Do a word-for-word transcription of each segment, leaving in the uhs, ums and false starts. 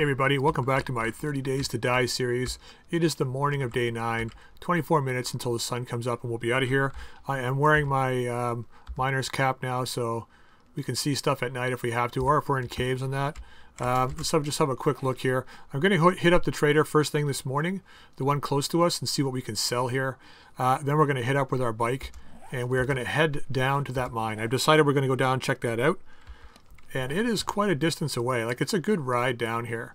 Hey everybody, welcome back to my thirty days to die series. It is the morning of day nine, twenty-four minutes until the sun comes up and we'll be out of here. I am wearing my um, miner's cap now so we can see stuff at night if we have to, or if we're in caves on that. Um, so just have a quick look here. I'm going to hit up the trader first thing this morning, the one close to us, and see what we can sell here. Uh, then we're going to hit up with our bike and we're going to head down to that mine. I've decided we're going to go down and check that out. And it is quite a distance away. Like, it's a good ride down here,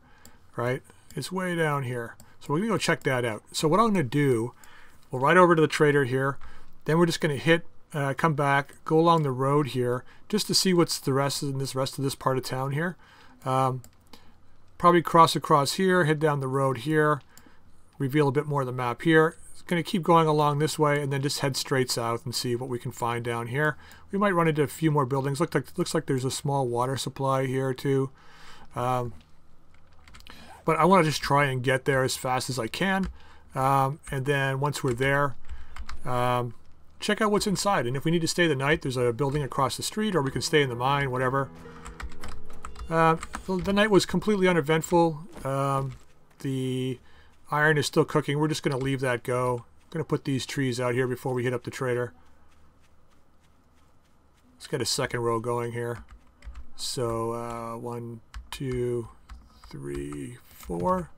right? It's way down here. So we're going to go check that out. So what I'm going to do, we'll ride over to the trader here. Then we're just going to hit, uh, come back, go along the road here, just to see what's the rest of this rest of this part of town here. Um, probably cross across here, head down the road here, reveal a bit more of the map here. It's going to keep going along this way and then just head straight south and see what we can find down here. We might run into a few more buildings. Looks like, looks like there's a small water supply here too. Um, but I want to just try and get there as fast as I can. Um, and then once we're there, um, check out what's inside. And if we need to stay the night, there's a building across the street, or we can stay in the mine, whatever. Uh, the, the night was completely uneventful. Um, the... Iron is still cooking. We're just going to leave that go. I'm going to put these trees out here before we hit up the trader. Let's get a second row going here. So uh, one, two, three, four.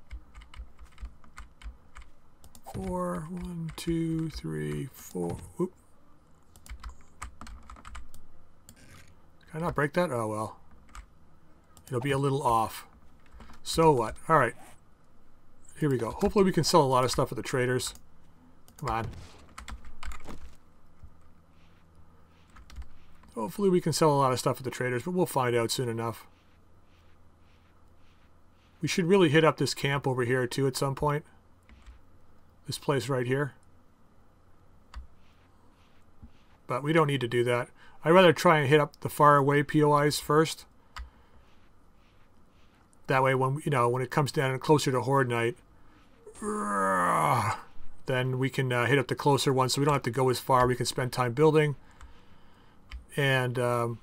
Four, one, two, three, four. Whoop. Can I not break that? Oh, well. It'll be a little off. So what? All right. Here we go. Hopefully we can sell a lot of stuff at the traders. Come on. Hopefully we can sell a lot of stuff at the traders, but we'll find out soon enough. We should really hit up this camp over here too at some point. This place right here. But we don't need to do that. I'd rather try and hit up the far away P O Is first. That way, when you know when it comes down closer to Horde Night, then we can uh, hit up the closer one, so we don't have to go as far. We can spend time building, and um,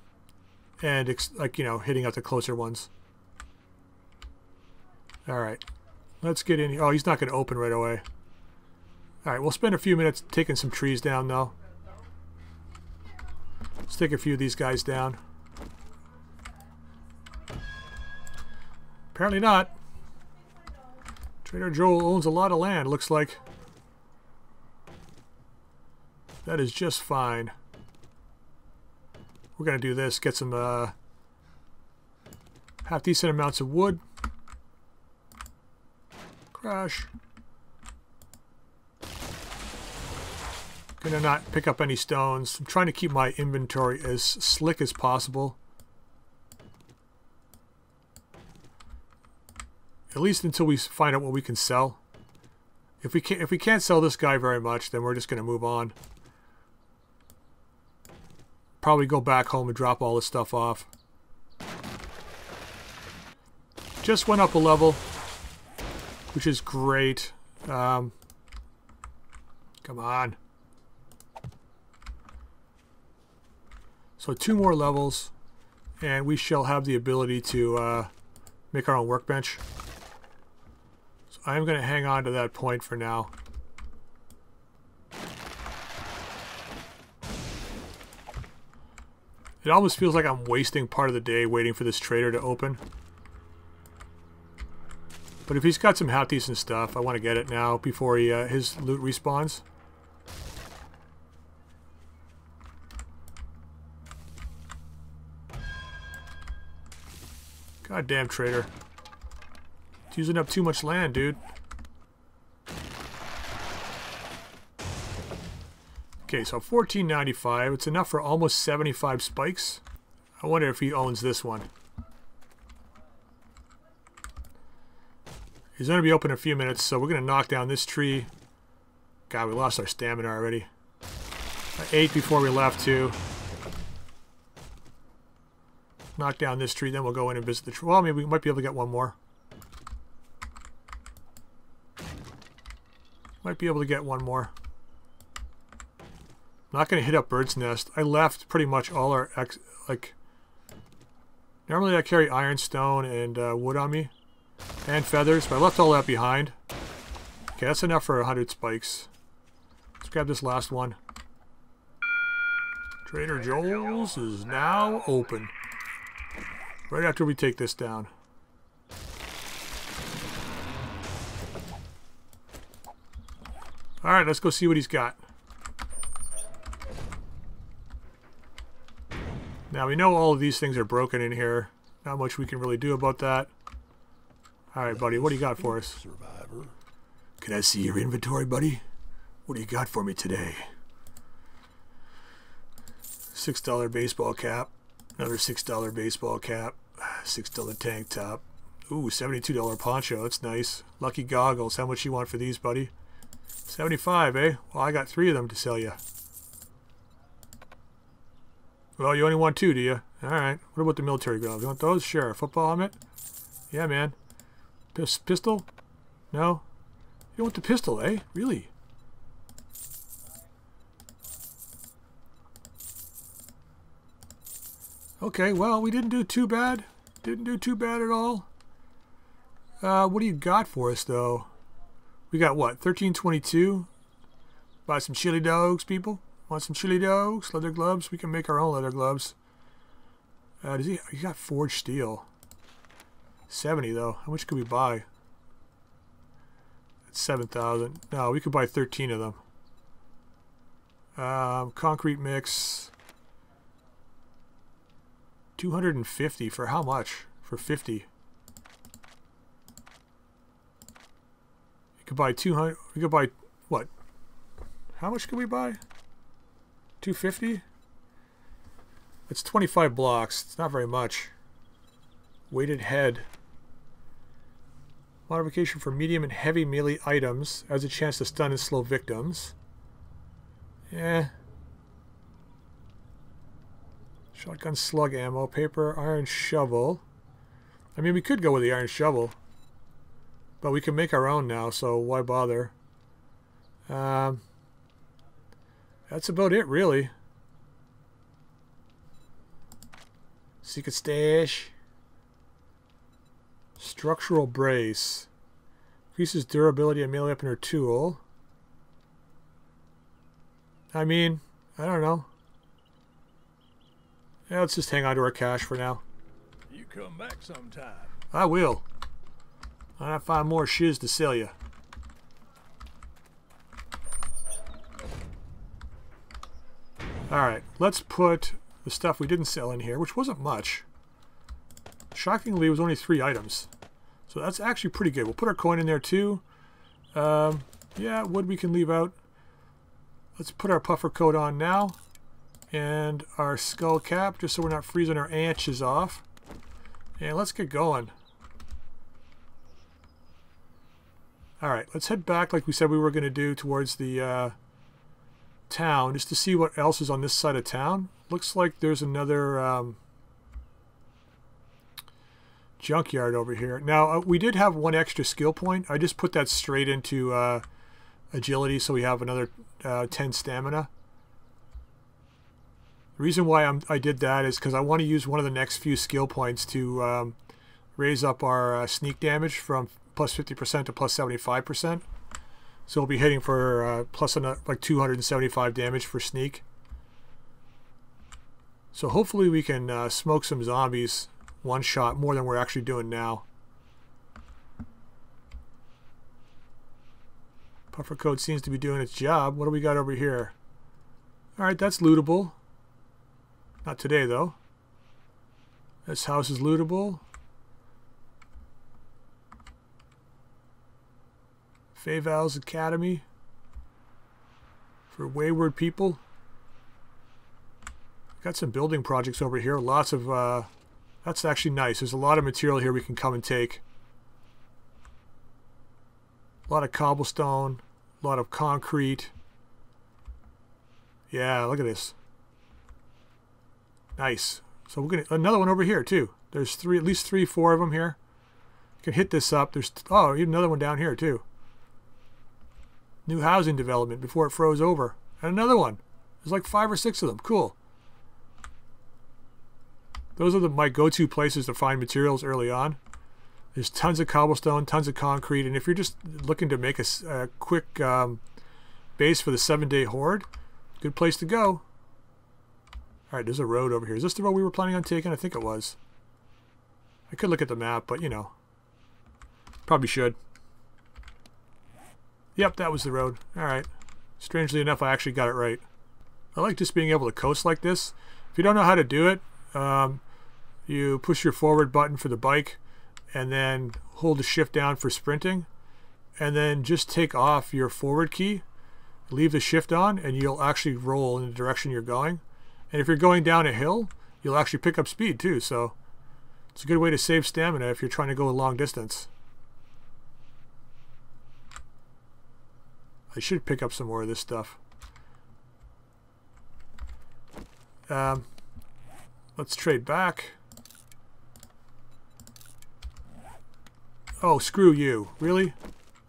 and ex like you know, hitting up the closer ones. All right, let's get in here. Oh, he's not going to open right away. All right, we'll spend a few minutes taking some trees down though. Let's take a few of these guys down. Apparently not. Trader Joel owns a lot of land, looks like. That is just fine. We're going to do this. Get some uh, half-decent amounts of wood. Crash. Going to not pick up any stones. I'm trying to keep my inventory as slick as possible. At least until we find out what we can sell. If we can't, if we can't sell this guy very much, then we're just going to move on. Probably go back home and drop all this stuff off. Just went up a level, which is great. Um, come on. So two more levels, and we shall have the ability to uh, make our own workbench. I'm going to hang on to that point for now. It almost feels like I'm wasting part of the day waiting for this trader to open. But if he's got some half-decent stuff, I want to get it now before he, uh, his loot respawns. Goddamn trader. Using up too much land, dude. Okay, so fourteen ninety-five. It's enough for almost seventy-five spikes. I wonder if he owns this one. He's going to be open in a few minutes, so we're going to knock down this tree. God, we lost our stamina already. I ate before we left, too. Knock down this tree, then we'll go in and visit the tree. Well, maybe we might be able to get one more. Might be able to get one more. I'm not going to hit up Bird's Nest. I left pretty much all our ex like. Normally I carry iron, stone, and uh, wood on me, and feathers, but I left all that behind. Okay, that's enough for one hundred spikes. Let's grab this last one. Trader Joel's is now open. Right after we take this down. Alright, let's go see what he's got. Now we know all of these things are broken in here. Not much we can really do about that. Alright, buddy, what do you got for us? Survivor. Can I see your inventory, buddy? What do you got for me today? six dollar baseball cap. Another six dollar baseball cap. six dollar tank top. Ooh, seventy-two dollar poncho. That's nice. Lucky goggles. How much you want for these, buddy? seventy-five, eh? Well, I got three of them to sell you. Well, you only want two, do you? Alright. What about the military gloves? You want those? Sure. Football helmet? Yeah, man. This pistol? No? You want the pistol, eh? Really? Okay, well, we didn't do too bad. Didn't do too bad at all. Uh, what do you got for us, though? We got what? thirteen twenty-two? Buy some chili dogs, people? Want some chili dogs? Leather gloves? We can make our own leather gloves. Uh, does he, he got forged steel. seventy though. How much could we buy? That's seven thousand. No, we could buy thirteen of them. Um, concrete mix. two hundred fifty for how much? For fifty. You could buy two hundred. We could buy what? How much could we buy? two fifty? It's twenty-five blocks. It's not very much. Weighted head. Modification for medium and heavy melee items. Has a chance to stun and slow victims. Eh. Shotgun slug ammo. Paper. Iron shovel. I mean, we could go with the iron shovel. But we can make our own now, so why bother? Um... That's about it, really. Secret stash. Structural brace. Increases durability of melee weapon or tool. I mean, I don't know. Yeah, let's just hang on to our cash for now. You come back sometime. I will. I'll have to find more shiz to sell you. Alright, let's put the stuff we didn't sell in here, which wasn't much. Shockingly, it was only three items. So that's actually pretty good. We'll put our coin in there too. Um, yeah, wood we can leave out. Let's put our puffer coat on now. And our skull cap, just so we're not freezing our anches off. And let's get going. Alright, let's head back like we said we were going to do towards the... Uh, town, just to see what else is on this side of town. Looks like there's another um, junkyard over here. Now, uh, we did have one extra skill point. I just put that straight into uh, agility, so we have another uh, ten stamina. The reason why I'm, I did that is because I want to use one of the next few skill points to um, raise up our uh, sneak damage from plus fifty percent to plus seventy-five percent. So we'll be hitting for uh, plus another, like two hundred seventy-five damage for sneak. So hopefully we can uh, smoke some zombies one shot more than we're actually doing now. Puffer coat seems to be doing its job. What do we got over here? Alright, that's lootable. Not today though. This house is lootable. Fay Val's Academy for wayward people. Got some building projects over here. Lots of, uh, that's actually nice. There's a lot of material here we can come and take. A lot of cobblestone, a lot of concrete. Yeah, look at this. Nice. So we're gonna another one over here too. There's three, at least three, four of them here. You can hit this up. There's oh, even another one down here too. New housing development before it froze over. And another one. There's like five or six of them. Cool. Those are the, my go-to places to find materials early on. There's tons of cobblestone, tons of concrete, and if you're just looking to make a, a quick um, base for the seven-day horde, good place to go. All right, there's a road over here. Is this the road we were planning on taking? I think it was. I could look at the map, but, you know, probably should. Yep, that was the road. All right. Strangely enough, I actually got it right. I like just being able to coast like this. If you don't know how to do it, um, you push your forward button for the bike and then hold the shift down for sprinting, and then just take off your forward key, leave the shift on, and you'll actually roll in the direction you're going. And if you're going down a hill, you'll actually pick up speed too, so it's a good way to save stamina if you're trying to go a long distance. I should pick up some more of this stuff. Um, let's trade back. Oh, screw you. Really?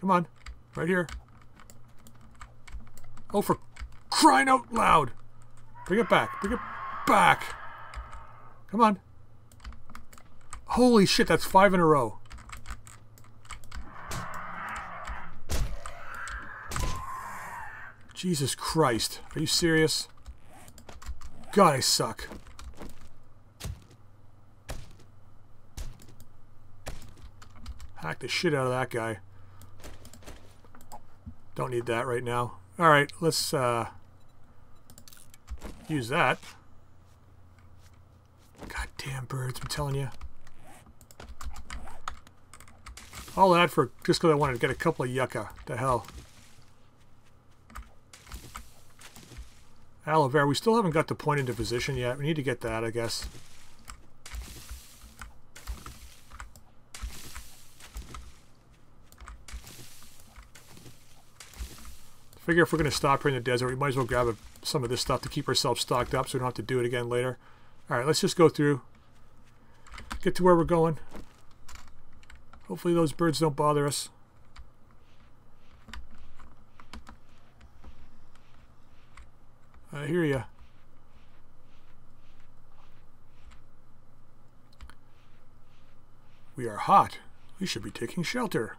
Come on. Right here. Oh, for crying out loud! Bring it back. Bring it back! Come on. Holy shit, that's five in a row. Jesus Christ. Are you serious? God, I suck. Hack the shit out of that guy. Don't need that right now. Alright, let's uh, use that. Goddamn birds, I'm telling you. All that for just because I wanted to get a couple of yucca. The hell. Aloe vera, we still haven't got the point into position yet. We need to get that, I guess. Figure if we're going to stop here in the desert, we might as well grab a, some of this stuff to keep ourselves stocked up so we don't have to do it again later. Alright, let's just go through. Get to where we're going. Hopefully those birds don't bother us. I hear ya. We are hot. We should be taking shelter.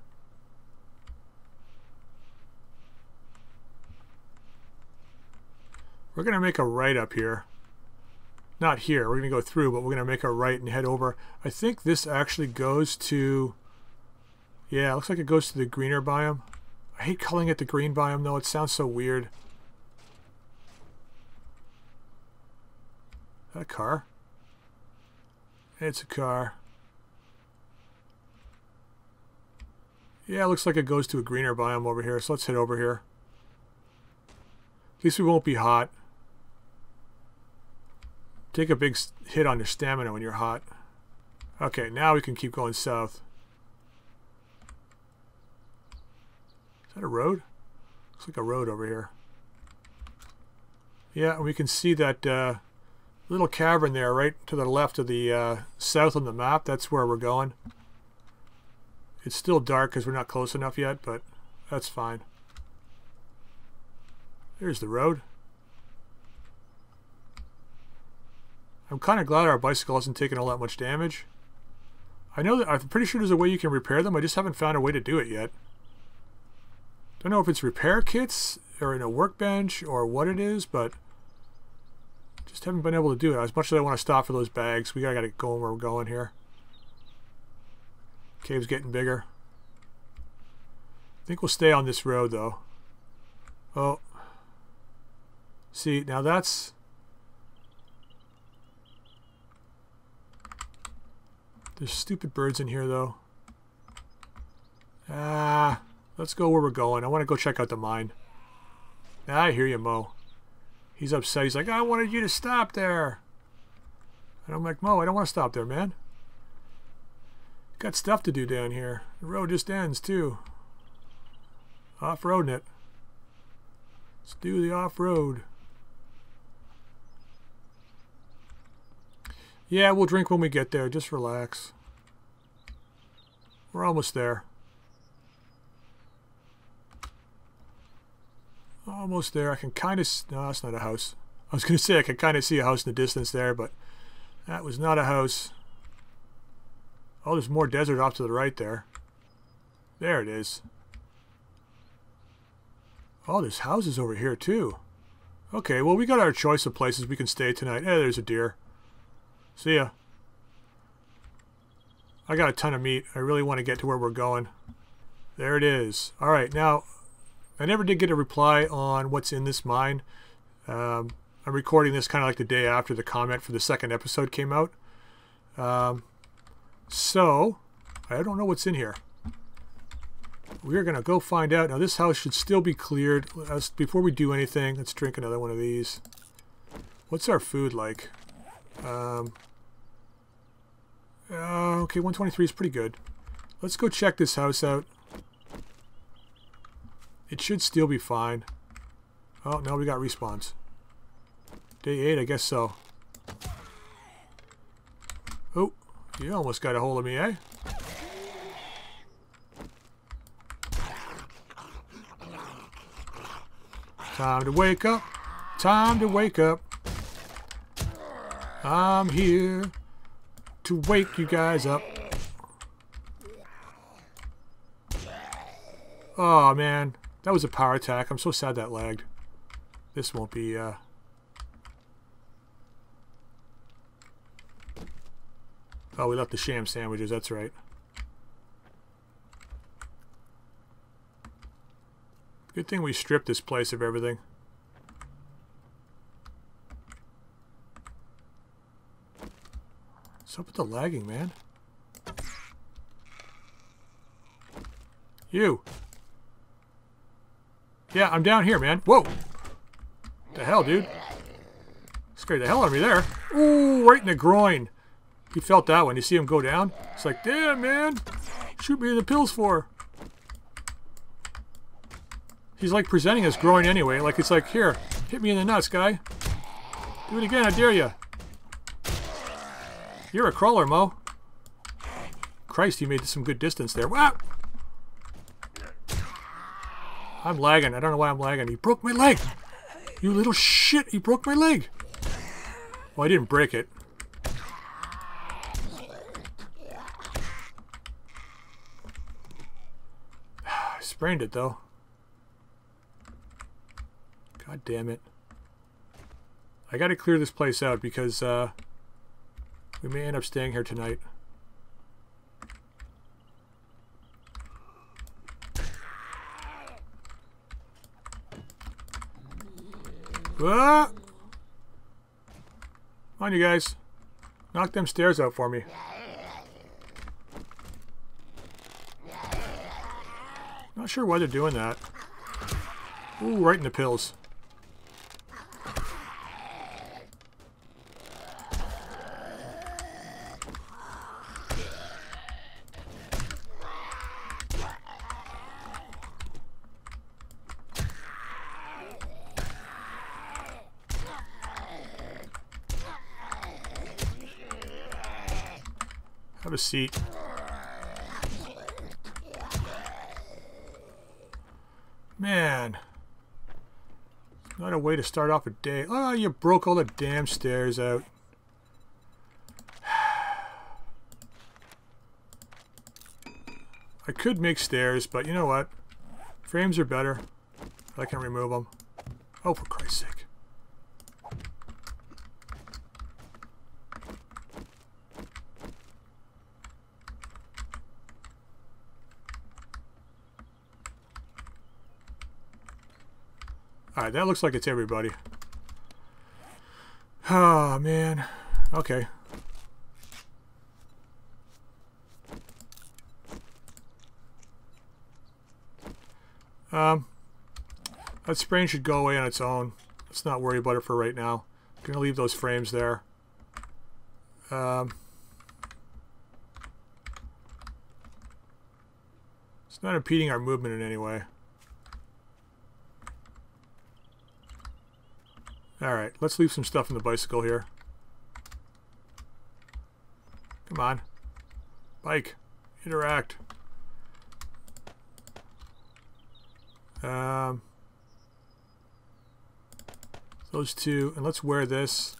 We're going to make a right up here. Not here. We're going to go through, but we're going to make a right and head over. I think this actually goes to... Yeah, it looks like it goes to the greener biome. I hate calling it the green biome, though. It sounds so weird. Is that a car? It's a car. Yeah, it looks like it goes to a greener biome over here, so let's head over here. At least we won't be hot. Take a big hit on your stamina when you're hot. Okay, now we can keep going south. Is that a road? Looks like a road over here. Yeah, and we can see that uh, little cavern there right to the left of the uh, south on the map. That's where we're going. It's still dark because we're not close enough yet, but that's fine. There's the road. I'm kind of glad our bicycle hasn't taken all that much damage. I know that I'm pretty sure there's a way you can repair them. I just haven't found a way to do it yet. Don't know if it's repair kits or in a workbench or what it is, but just haven't been able to do it. As much as I want to stop for those bags, we gotta get going where we're going here. Cave's getting bigger. I think we'll stay on this road though. Oh. See, now that's... There's stupid birds in here, though. Ah, let's go where we're going. I want to go check out the mine. Ah, I hear you, Mo. He's upset. He's like, I wanted you to stop there. And I'm like, Mo, I don't want to stop there, man. Got stuff to do down here. The road just ends, too. Off-roading it. Let's do the off-road. Yeah, we'll drink when we get there. Just relax. We're almost there. Almost there. I can kind of... No, that's not a house. I was going to say I can kind of see a house in the distance there, but that was not a house. Oh, there's more desert off to the right there. There it is. Oh, there's houses over here too. Okay, well, we got our choice of places we can stay tonight. Eh, there's a deer. See ya. I got a ton of meat. I really want to get to where we're going. There it is. All right, now, I never did get a reply on what's in this mine. Um, I'm recording this kind of like the day after the comment for the second episode came out. Um, so, I don't know what's in here. We're going to go find out. Now, this house should still be cleared. Let's, before we do anything, let's drink another one of these. What's our food like? Um, uh, okay, one twenty-three is pretty good. Let's go check this house out. It should still be fine. Oh, now we got respawns. Day eight, I guess so. Oh, you almost got a hold of me, eh? Time to wake up. Time to wake up. I'm here to wake you guys up. Oh, man. That was a power attack. I'm so sad that lagged. This won't be... Uh... Oh, we left the sham sandwiches. That's right. Good thing we stripped this place of everything. What's up with the lagging, man? You! Yeah, I'm down here, man. Whoa! The hell, dude? Scared the hell out of me there. Ooh, right in the groin. He felt that one. You see him go down? It's like, damn, man! Shoot me the pills for. He's like presenting his groin anyway. Like, it's like, here, hit me in the nuts, guy. Do it again, I dare you. You're a crawler, Mo. Christ, you made some good distance there. Wow! I'm lagging. I don't know why I'm lagging. He broke my leg! You little shit! He broke my leg! Well, I didn't break it. I sprained it, though. God damn it. I gotta clear this place out because uh, we may end up staying here tonight. Ah! Come on, you guys. Knock them stairs out for me. Not sure why they're doing that. Ooh, right in the pills. Have a seat. Man. Not a way to start off a day. Oh, you broke all the damn stairs out. I could make stairs, but you know what? Frames are better. I can remove them. Oh, for Christ's sake. Alright, that looks like it's everybody. Oh, man. Okay. Um, that sprain should go away on its own. Let's not worry about it for right now. I'm going to leave those frames there. Um, it's not impeding our movement in any way. Alright, let's leave some stuff in the bicycle here. Come on. Bike. Interact. Um, those two. And let's wear this.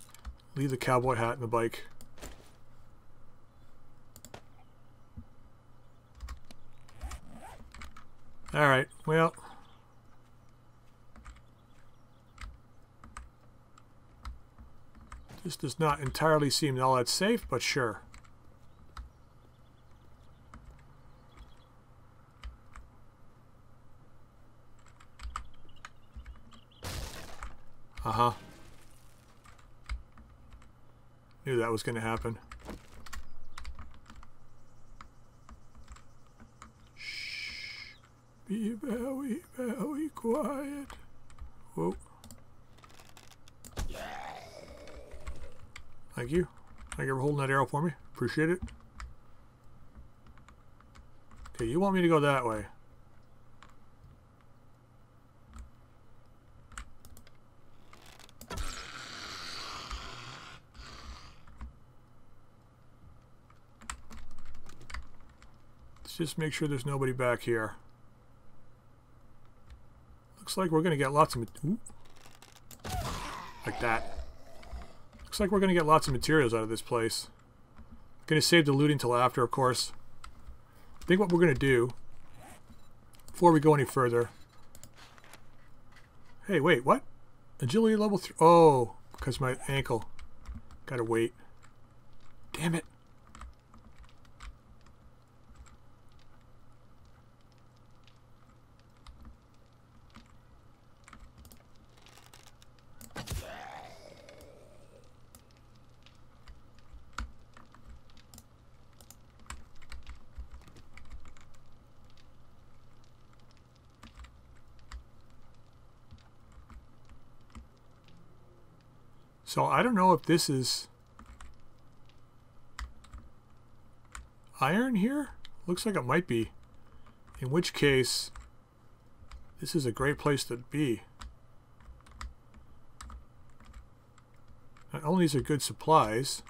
Leave the cowboy hat and the bike. All right, well. This does not entirely seem all that safe, but sure. Uh-huh. Knew that was going to happen. Shh. Be very, very quiet. Whoa. Thank you. Thank you for holding that arrow for me. Appreciate it. Okay, you want me to go that way. Let's just make sure there's nobody back here. Looks like we're going to get lots of... Ooh. Like that. Looks like we're going to get lots of materials out of this place. Going to save the looting till after, of course. I think what we're going to do, before we go any further... Hey, wait, what? Agility level three... Oh, because my ankle. Gotta wait. Damn it. So I don't know if this is iron here? Looks like it might be. In which case, this is a great place to be. Not only is there good supplies,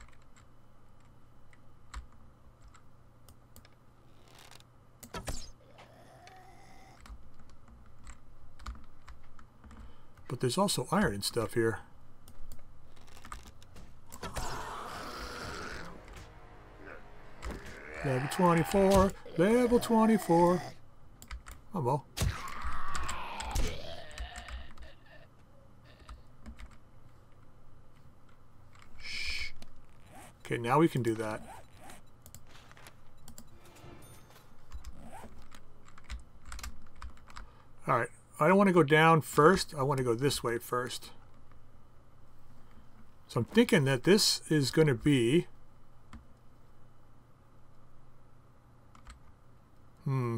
but there's also iron and stuff here. Level twenty-four, level twenty-four. Oh well. Shh. Okay, now we can do that. All right. I don't want to go down first. I want to go this way first. So I'm thinking that this is going to be. Hmm.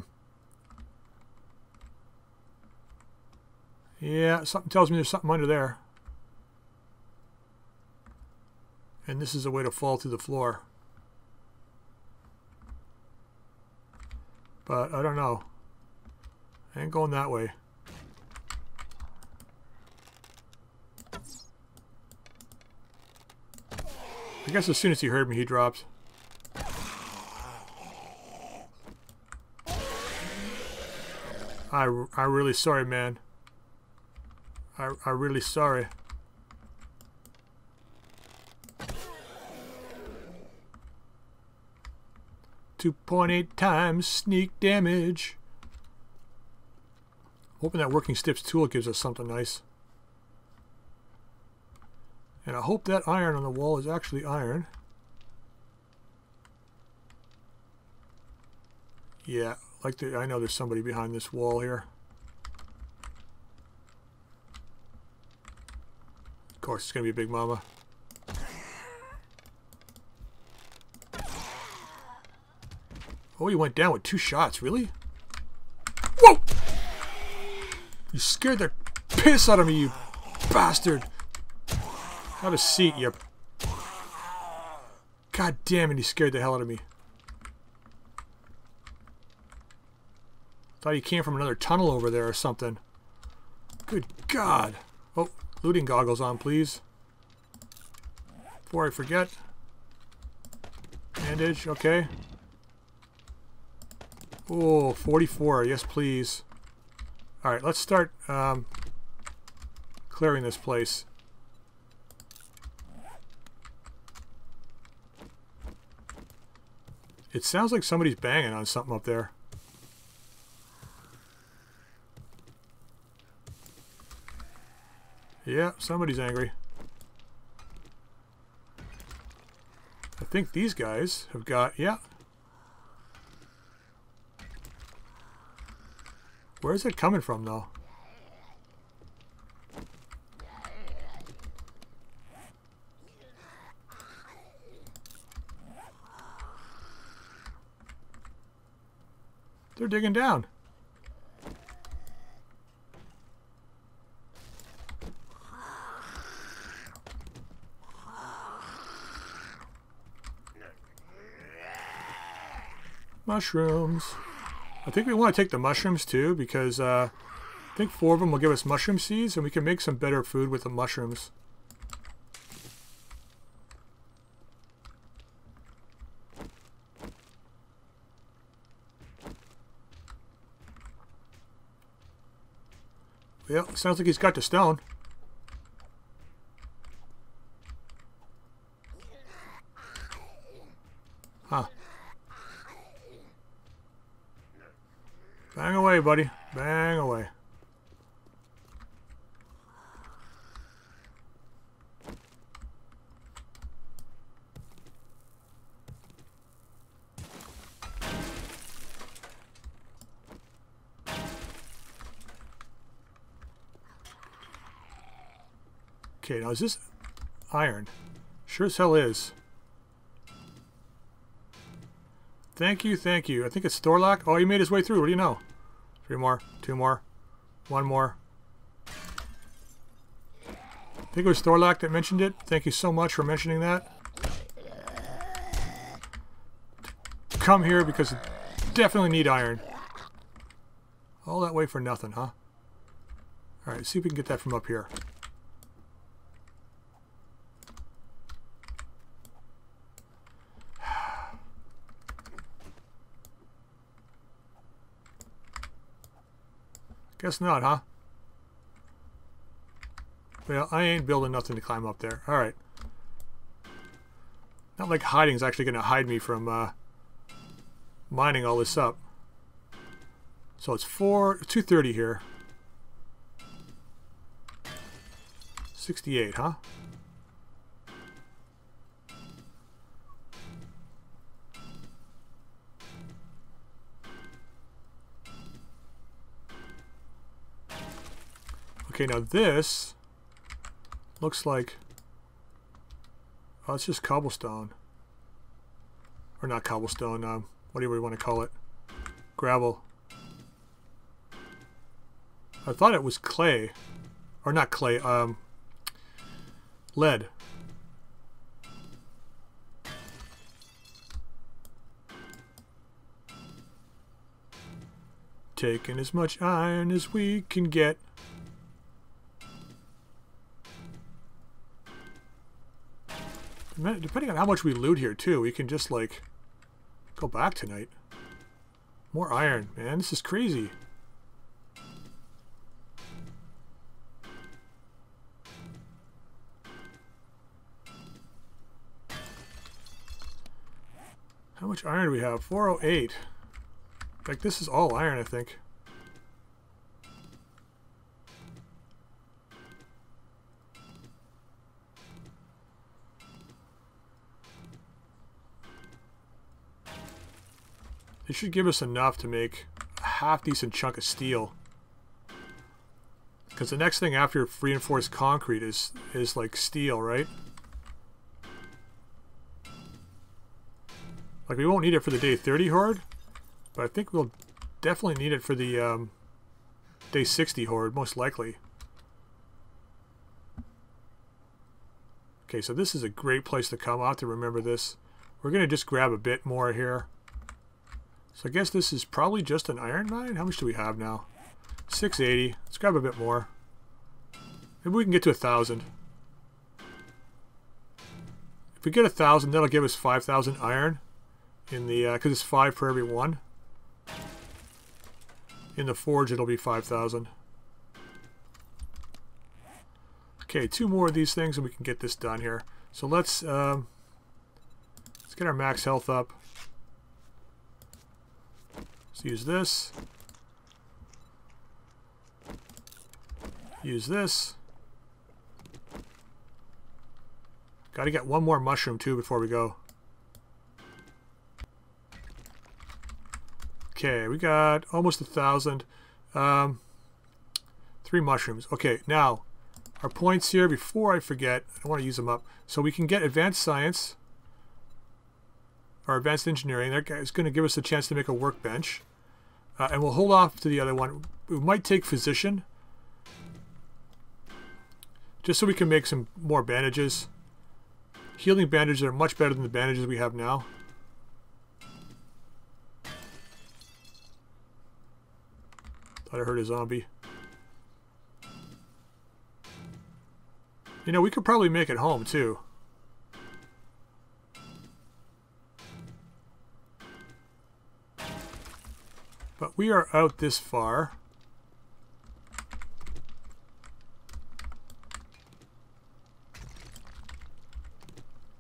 Yeah, something tells me there's something under there. And this is a way to fall to the floor. But I don't know. I ain't going that way. I guess as soon as he heard me, he dropped. I, I'm really sorry, man. I, I'm really sorry. two point eight times sneak damage. Hoping that working stiffs tool gives us something nice. And I hope that iron on the wall is actually iron. Yeah. Like the, I know there's somebody behind this wall here. Of course, it's going to be a big mama. Oh, he went down with two shots, really? Whoa! You scared the piss out of me, you bastard! Have a seat, you... God damn it, he scared the hell out of me. Thought he came from another tunnel over there or something. Good God. Oh, looting goggles on, please. Before I forget. Bandage, okay. Oh, forty-four. Yes, please. All right, let's start um, clearing this place. It sounds like somebody's banging on something up there. Yeah, somebody's angry. I think these guys have got... Yeah. Where is it coming from, though? They're digging down. Mushrooms. I think we want to take the mushrooms too, because uh, I think four of them will give us mushroom seeds, and we can make some better food with the mushrooms. Well, sounds like he's got the stone. Huh. Bang away, buddy. Bang away. Okay, now is this iron? Sure as hell is. Thank you, thank you. I think it's Thorlach. Oh, he made his way through. What do you know? Three more, two more, one more. I think it was Thorlach that mentioned it. Thank you so much for mentioning that. Come here because you definitely need iron. All that way for nothing, huh? Alright, see if we can get that from up here. Guess not, huh? Well, I ain't building nothing to climb up there. Alright. Not like hiding's actually going to hide me from uh, mining all this up. So it's four, two thirty here. sixty-eight, huh? Okay, now this looks like, oh, it's just cobblestone. Or not cobblestone, um, whatever you want to call it. Gravel. I thought it was clay. Or not clay, um, lead. Taking as much iron as we can get. Depending on how much we loot here, too, we can just, like, go back tonight. More iron, man. This is crazy. How much iron do we have? four oh eight. Like, this is all iron, I think. It should give us enough to make a half-decent chunk of steel. Because the next thing after reinforced concrete is, is like steel, right? Like, we won't need it for the day thirty horde, but I think we'll definitely need it for the um, day sixty horde, most likely. Okay, so this is a great place to come out to remember this. We're going to just grab a bit more here. So I guess this is probably just an iron mine. How much do we have now? six eighty. Let's grab a bit more. Maybe we can get to a thousand. If we get a thousand, that'll give us five thousand iron in the uh, because it's five for every one. In the forge, it'll be five thousand. Okay, two more of these things, and we can get this done here. So let's um, let's get our max health up. Let's use this. Use this. Gotta get one more mushroom too before we go. Okay, we got almost a thousand. Um, three mushrooms. Okay, now our points here, before I forget, I don't want to use them up. So we can get advanced science or advanced engineering. That is going to give us a chance to make a workbench. Uh, and we'll hold off to the other one. We might take physician, just so we can make some more bandages. Healing bandages are much better than the bandages we have now. Thought I heard a zombie. You know, we could probably make it home too. But we are out this far.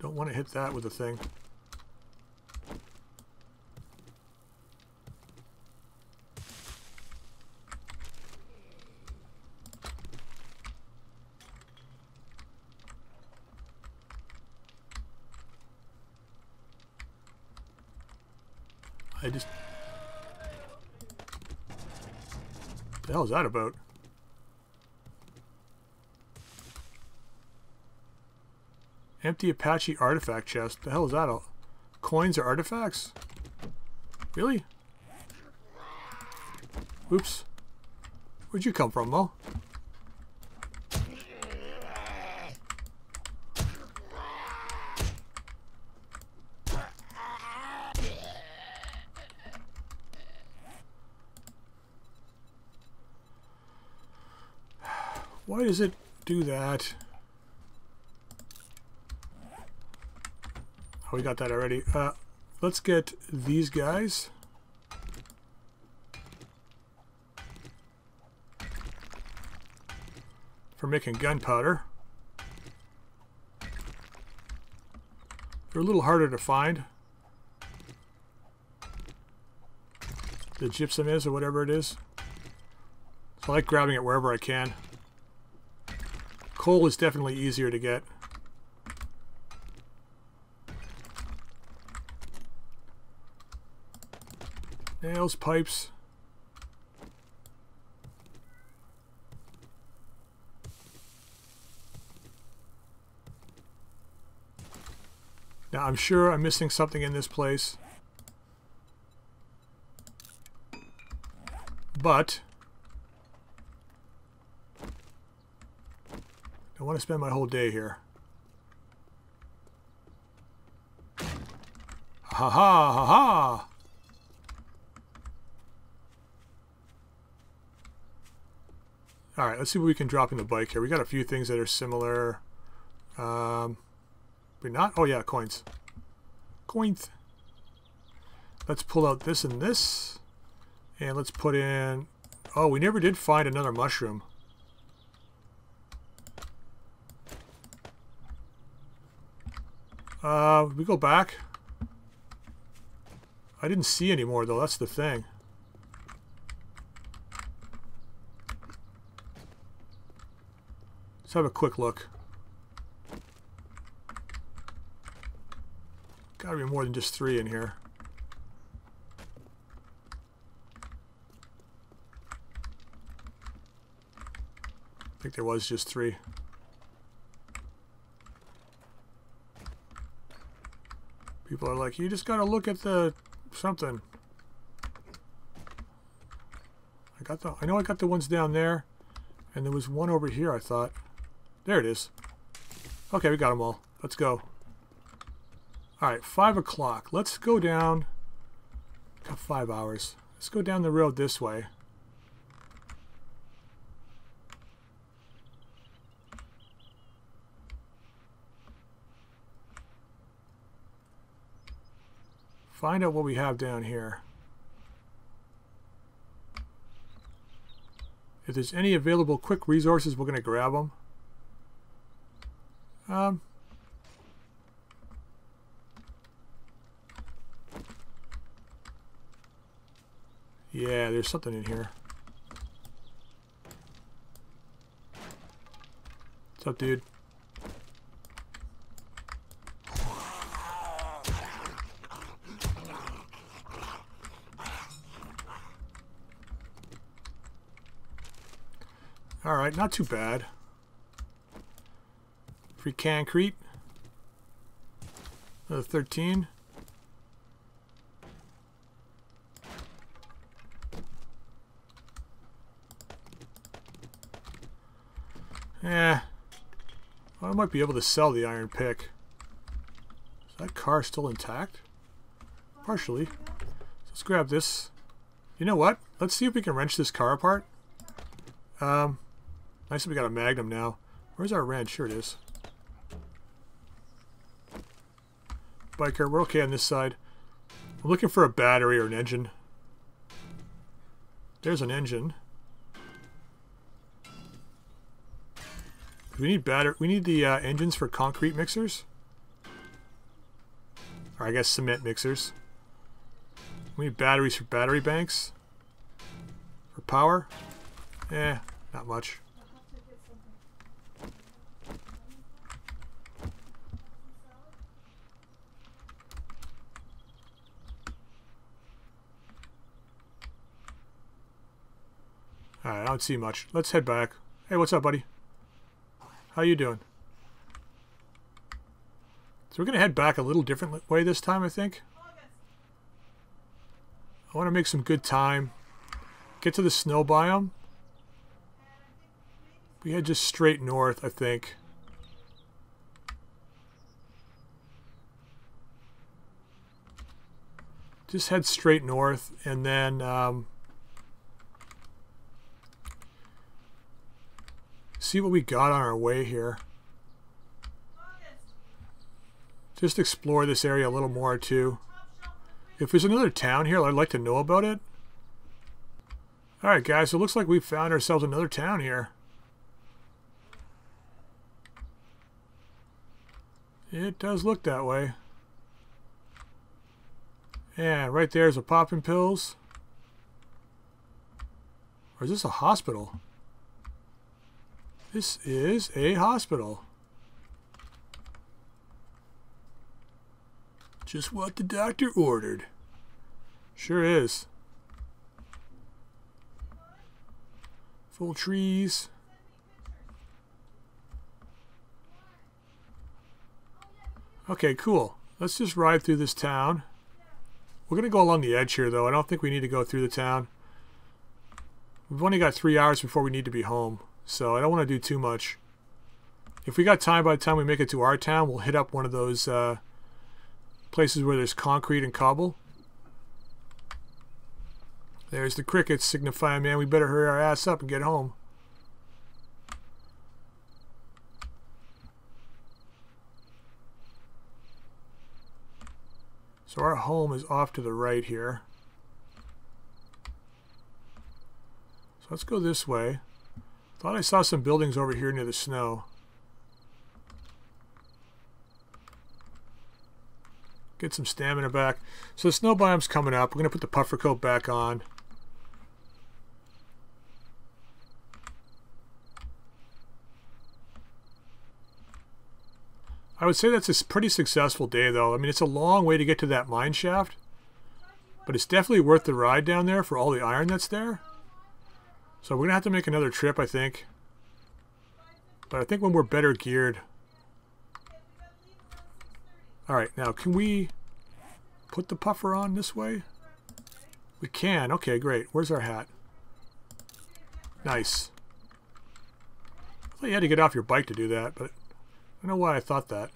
Don't want to hit that with a thing. I just... What the hell is that about? Empty Apache artifact chest. The hell is that? All coins or artifacts? Really? Oops. Where'd you come from, Mo? Why does it do that? Oh, we got that already. Uh, let's get these guys. For making gunpowder. They're a little harder to find. The gypsum is, or whatever it is. So I like grabbing it wherever I can. Coal is definitely easier to get. Nails, pipes. Now I'm sure I'm missing something in this place, but I want to spend my whole day here. Ha ha ha ha! All right, let's see what we can drop in the bike here. We got a few things that are similar. Um, but not, oh yeah, coins. Coins. Let's pull out this and this. And let's put in, oh, we never did find another mushroom. Uh, we go back. I didn't see any more though, that's the thing. Let's have a quick look. Gotta be more than just three in here. I think there was just three. People are like, you just gotta look at the something. I got the, I know I got the ones down there, and there was one over here, I thought. There it is. Okay, we got them all. Let's go. All right, five o'clock. Let's go down. Got five hours. Let's go down the road this way. Find out what we have down here. If there's any available quick resources, we're going to grab them. Um, yeah, there's something in here. What's up, dude? Alright, not too bad. Free concrete. Another thirteen. Eh. Well, I might be able to sell the iron pick. Is that car still intact? Partially. So let's grab this. You know what? Let's see if we can wrench this car apart. Um, nice that we got a Magnum now. Where's our wrench? Here it is. Biker, we're okay on this side. I'm looking for a battery or an engine. There's an engine. We need batter. We need the uh, engines for concrete mixers, or I guess cement mixers. We need batteries for battery banks. For power, eh, not much. Alright, I don't see much. Let's head back. Hey, what's up, buddy? How you doing? So we're going to head back a little different way this time, I think. I want to make some good time. Get to the snow biome. We head just straight north, I think. Just head straight north, and then... Um, see what we got on our way here. Just explore this area a little more too. If there's another town here, I'd like to know about it. Alright guys, so it looks like we found ourselves another town here. It does look that way. Yeah, right there's a popping pills. Or is this a hospital? This is a hospital. Just what the doctor ordered. Sure is. Full trees. Okay, cool. Let's just ride through this town. We're going to go along the edge here, though. I don't think we need to go through the town. We've only got three hours before we need to be home. So I don't want to do too much. If we got time, by the time we make it to our town, we'll hit up one of those uh, places where there's concrete and cobble. There's the crickets signifying, man, we better hurry our ass up and get home. So our home is off to the right here. So let's go this way. Thought I saw some buildings over here near the snow. Get some stamina back. So the snow biome's coming up. We're going to put the puffer coat back on. I would say that's a pretty successful day though. I mean, it's a long way to get to that mine shaft. But it's definitely worth the ride down there for all the iron that's there. So we're going to have to make another trip, I think. But I think when we're better geared. Alright, now can we put the puffer on this way? We can. Okay, great. Where's our hat? Nice. I thought you had to get off your bike to do that, but I don't know why I thought that.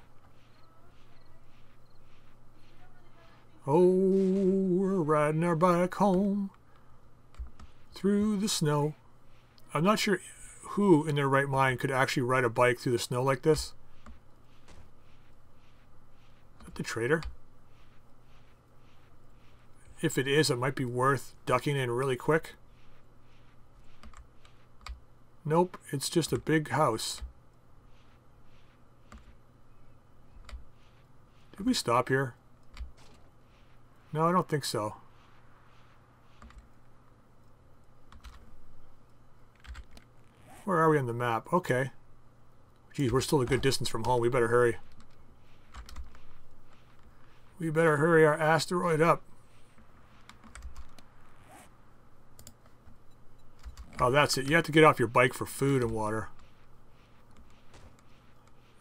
Oh, we're riding our bike home. Through the snow. I'm not sure who in their right mind could actually ride a bike through the snow like this. Is that the trader? If it is, it might be worth ducking in really quick. Nope, it's just a big house. Did we stop here? No, I don't think so. Where are we on the map? Okay. Geez, we're still a good distance from home. We better hurry. We better hurry our asteroid up. Oh, that's it. You have to get off your bike for food and water.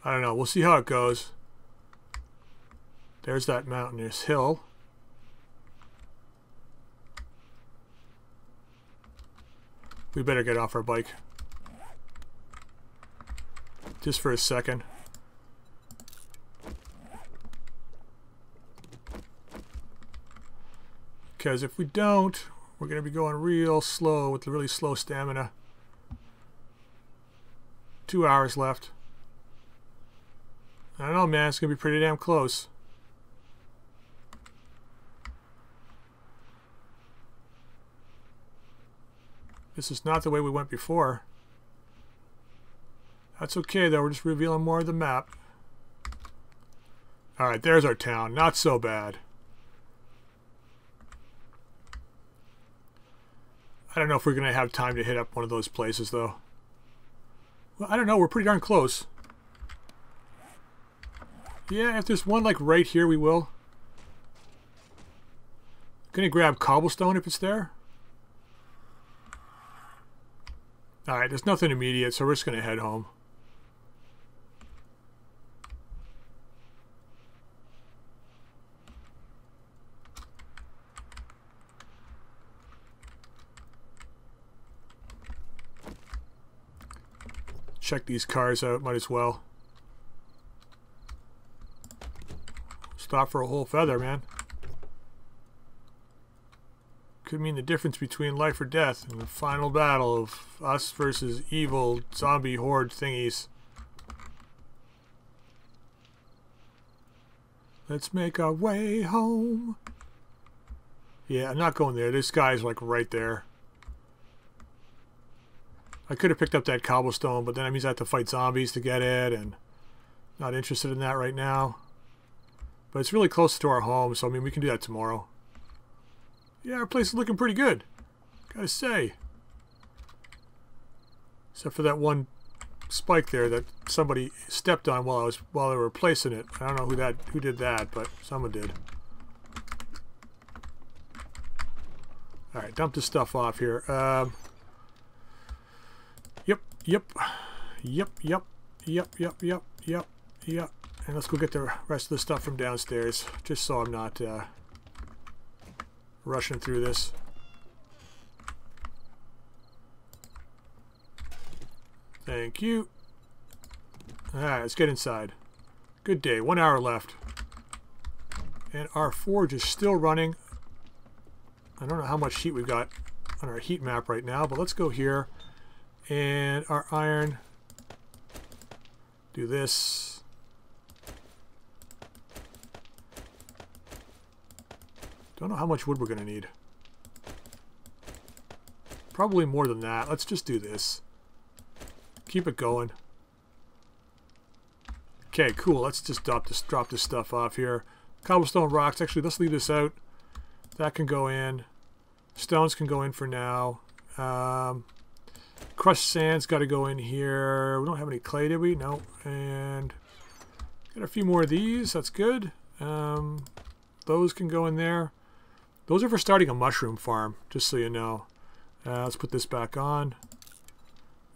I don't know. We'll see how it goes. There's that mountainous hill. We better get off our bike. Just for a second. Because if we don't, we're going to be going real slow with really slow stamina. Two hours left. I don't know, man. It's going to be pretty damn close. This is not the way we went before. That's okay, though. We're just revealing more of the map. Alright, there's our town. Not so bad. I don't know if we're going to have time to hit up one of those places, though. Well, I don't know. We're pretty darn close. Yeah, if there's one, like, right here, we will. Gonna grab cobblestone if it's there. Alright, there's nothing immediate, so we're just gonna head home. Check these cars out, might as well. Stop for a whole feather, man. Could mean the difference between life or death in the final battle of us versus evil zombie horde thingies. Let's make our way home. Yeah, I'm not going there. This guy's like right there. I could have picked up that cobblestone, but then that means I have to fight zombies to get it, and not interested in that right now. But it's really close to our home, so I mean we can do that tomorrow. Yeah, our place is looking pretty good, gotta say. Except for that one spike there that somebody stepped on while I was while they were placing it. I don't know who that who did that, but someone did. All right, dump this stuff off here. Um, yep, yep, yep, yep, yep, yep, yep, yep, yep. And let's go get the rest of the stuff from downstairs, just so I'm not. Uh, Rushing through this. Thank you. Alright, let's get inside. Good day. One hour left. And our forge is still running. I don't know how much heat we've got on our heat map right now, but let's go here. And our iron. Do this. Don't know how much wood we're going to need. Probably more than that. Let's just do this. Keep it going. Okay, cool. Let's just drop this, drop this stuff off here. Cobblestone rocks. Actually, let's leave this out. That can go in. Stones can go in for now. Um, crushed sand's got to go in here. We don't have any clay, did we? No. And got a few more of these. That's good. Um, those can go in there. Those are for starting a mushroom farm, just so you know. Uh, let's put this back on.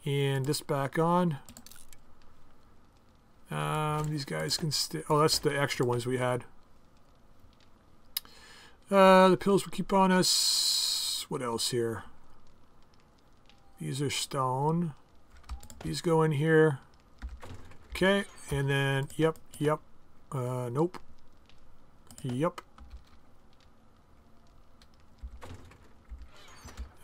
And this back on. Um, these guys can stay. Oh, that's the extra ones we had. Uh, the pills will keep on us. What else here? These are stone. These go in here. Okay. And then, yep, yep. Uh, nope. Yep.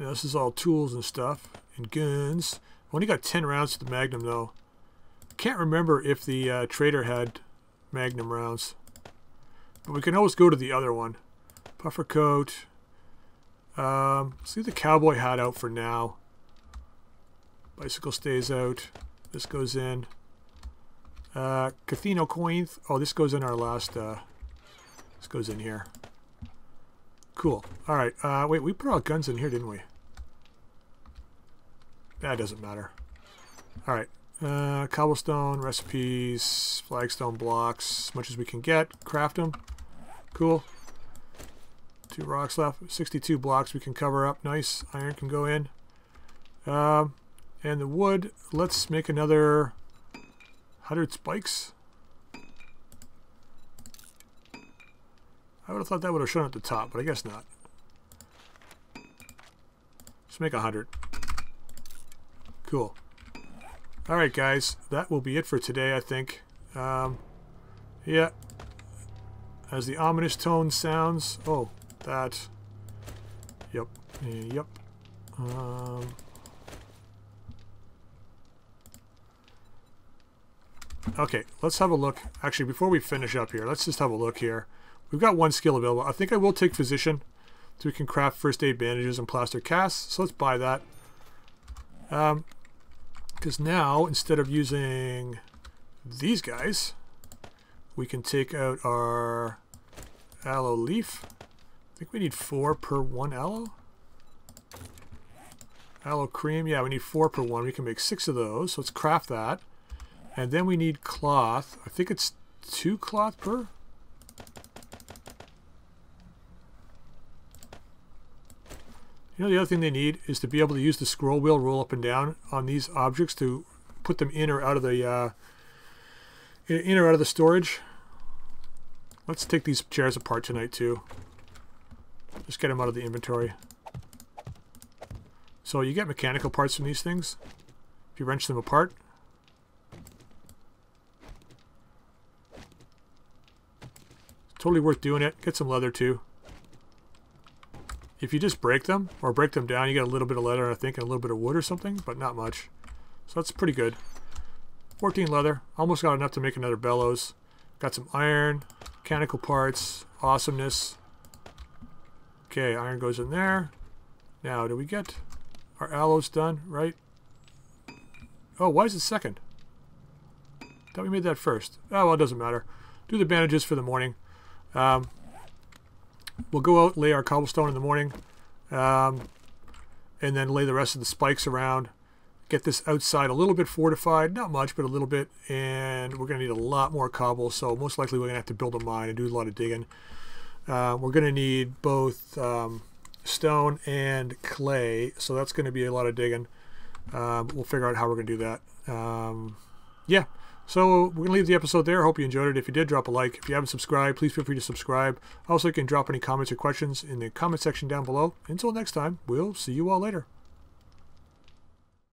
Yeah, this is all tools and stuff and guns. I only got ten rounds to the Magnum though. Can't remember if the uh, trader had Magnum rounds, but we can always go to the other one. Puffer coat. Um, let's leave the cowboy hat out for now. Bicycle stays out. This goes in. Uh, Cathino coins. Oh, this goes in our last. Uh, this goes in here. Cool. All right. Uh, wait, we put all guns in here, didn't we? That doesn't matter. All right. Uh, cobblestone, recipes, flagstone blocks, as much as we can get. Craft them. Cool. Two rocks left. sixty-two blocks we can cover up. Nice. Iron can go in. Uh, and the wood, let's make another one hundred spikes. I would have thought that would have shown at the top, but I guess not. Let's make one hundred. Cool. Alright guys, that will be it for today, I think. Um, yeah. As the ominous tone sounds... Oh, that... Yep. Yep. Um... Okay, let's have a look. Actually, before we finish up here, let's just have a look here. We've got one skill available. I think I will take Physician, so we can craft first aid bandages and plaster casts. So let's buy that. Um, because now, instead of using these guys, we can take out our aloe leaf. I think we need four per one aloe. Aloe cream, yeah, we need four per one. We can make six of those, so let's craft that. And then we need cloth. I think it's two cloth per. You know, the other thing they need is to be able to use the scroll wheel, roll up and down on these objects to put them in or out of the uh, in or out of the storage. Let's take these chairs apart tonight too. Just get them out of the inventory. So you get mechanical parts from these things if you wrench them apart. Totally worth doing it. Get some leather too. If you just break them or break them down, you get a little bit of leather, I think, and a little bit of wood or something, but not much. So that's pretty good. fourteen leather. Almost got enough to make another bellows. Got some iron, mechanical parts, awesomeness. Okay, iron goes in there. Now, do we get our aloes done, right? Oh, why is it second? Thought we made that first. Oh, well, it doesn't matter. Do the bandages for the morning. Um, we'll go out, lay our cobblestone in the morning, um, and then lay the rest of the spikes around. Get this outside a little bit fortified, not much, but a little bit, and we're going to need a lot more cobble, so most likely we're going to have to build a mine and do a lot of digging. Uh, we're going to need both um, stone and clay, so that's going to be a lot of digging. Um, we'll figure out how we're going to do that. Um, yeah. So we're going to leave the episode there. I hope you enjoyed it. If you did, drop a like. If you haven't subscribed, please feel free to subscribe. Also, you can drop any comments or questions in the comment section down below. Until next time, we'll see you all later.